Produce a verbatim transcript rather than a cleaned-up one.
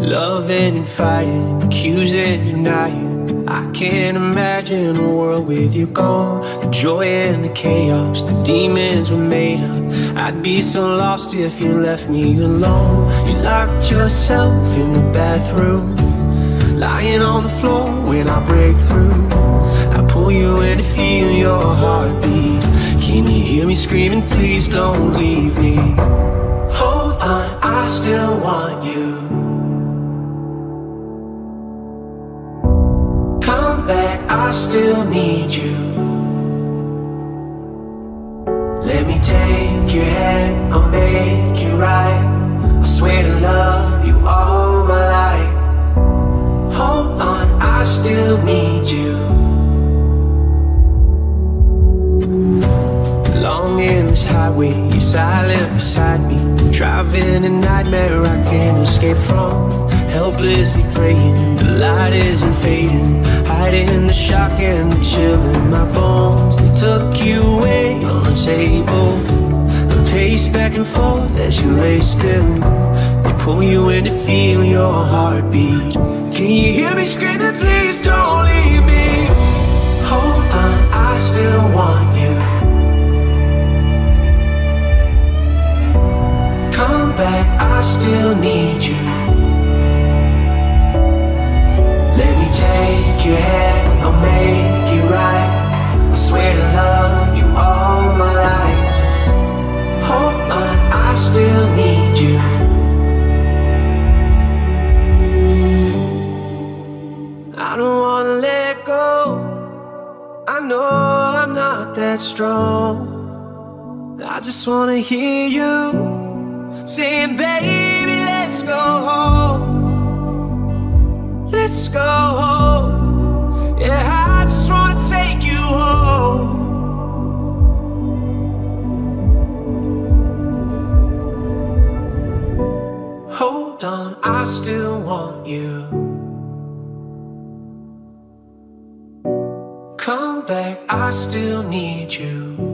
Loving and fighting, accusing and denying. I can't imagine a world with you gone. The joy and the chaos, the demons were made up. I'd be so lost if you left me alone. You locked yourself in the bathroom, lying on the floor when I break through. I pull you in to feel your heartbeat. Can you hear me screaming, please don't leave me? Hold on, I still want you. Come back, I still need you. Let me take your hand, I'll make it right. I swear to love you all my life. Hold on, I still need you. Long endless highway, you're silent beside me. Driving a nightmare I can't escape from. Helplessly praying, the light isn't fading. Hiding the shock and the chill in my bones. They took you away on the table. I pace back and forth as you lay still. They pull you in to feel your heartbeat. Can you hear me screaming, please don't leave me? Hold on, I still want you. Come back, I still need you. Take your hand, I'll make it right. I swear to love you all my life. Hold on, I still need you. I don't wanna let go. I know I'm not that strong. I just wanna hear you saying, baby, let's go home. Let's go home. Yeah, I just wanna take you home. Hold on, I still want you. Come back, I still need you.